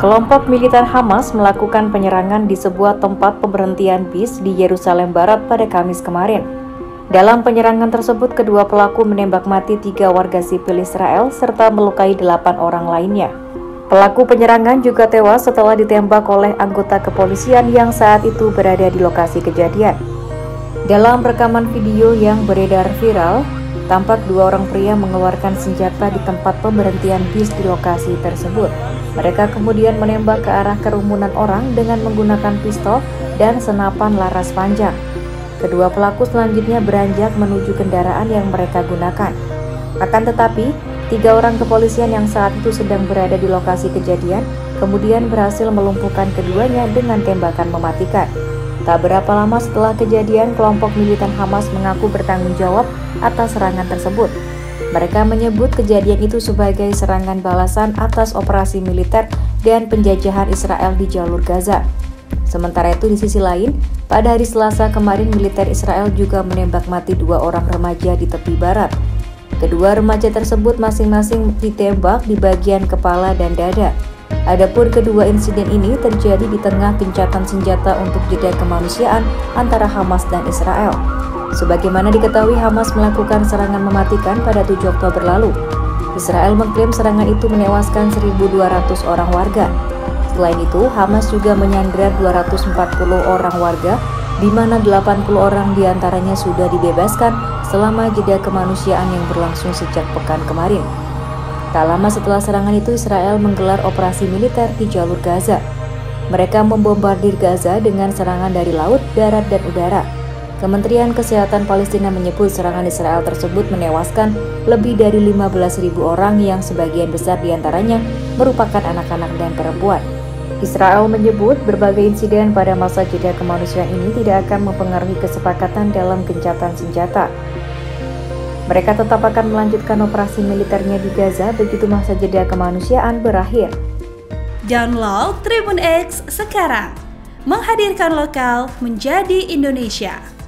Kelompok militan Hamas melakukan penyerangan di sebuah tempat pemberhentian bis di Yerusalem Barat pada Kamis kemarin. Dalam penyerangan tersebut, kedua pelaku menembak mati 3 warga sipil Israel serta melukai 8 orang lainnya. Pelaku penyerangan juga tewas setelah ditembak oleh anggota kepolisian yang saat itu berada di lokasi kejadian. Dalam rekaman video yang beredar viral, tampak 2 orang pria mengeluarkan senjata di tempat pemberhentian bis di lokasi tersebut. Mereka kemudian menembak ke arah kerumunan orang dengan menggunakan pistol dan senapan laras panjang. Kedua pelaku selanjutnya beranjak menuju kendaraan yang mereka gunakan. Akan tetapi, 3 orang kepolisian yang saat itu sedang berada di lokasi kejadian kemudian berhasil melumpuhkan keduanya dengan tembakan mematikan. Tak berapa lama setelah kejadian, kelompok militan Hamas mengaku bertanggung jawab atas serangan tersebut. Mereka menyebut kejadian itu sebagai serangan balasan atas operasi militer dan penjajahan Israel di Jalur Gaza. Sementara itu, di sisi lain, pada hari Selasa kemarin militer Israel juga menembak mati 2 orang remaja di tepi barat. Kedua remaja tersebut masing-masing ditembak di bagian kepala dan dada. Adapun kedua insiden ini terjadi di tengah gencatan senjata untuk jeda kemanusiaan antara Hamas dan Israel. Sebagaimana diketahui, Hamas melakukan serangan mematikan pada 7 Oktober lalu. Israel mengklaim serangan itu menewaskan 1.200 orang warga. Selain itu, Hamas juga menyandra 240 orang warga, di mana 80 orang diantaranya sudah dibebaskan selama jeda kemanusiaan yang berlangsung sejak pekan kemarin. Tak lama setelah serangan itu, Israel menggelar operasi militer di Jalur Gaza. Mereka membombardir Gaza dengan serangan dari laut, darat, dan udara. Kementerian Kesehatan Palestina menyebut serangan Israel tersebut menewaskan lebih dari 15.000 orang yang sebagian besar diantaranya merupakan anak-anak dan perempuan. Israel menyebut berbagai insiden pada masa jeda kemanusiaan ini tidak akan mempengaruhi kesepakatan dalam gencatan senjata. Mereka tetap akan melanjutkan operasi militernya di Gaza begitu masa jeda kemanusiaan berakhir. Download Tribun X sekarang, menghadirkan lokal menjadi Indonesia.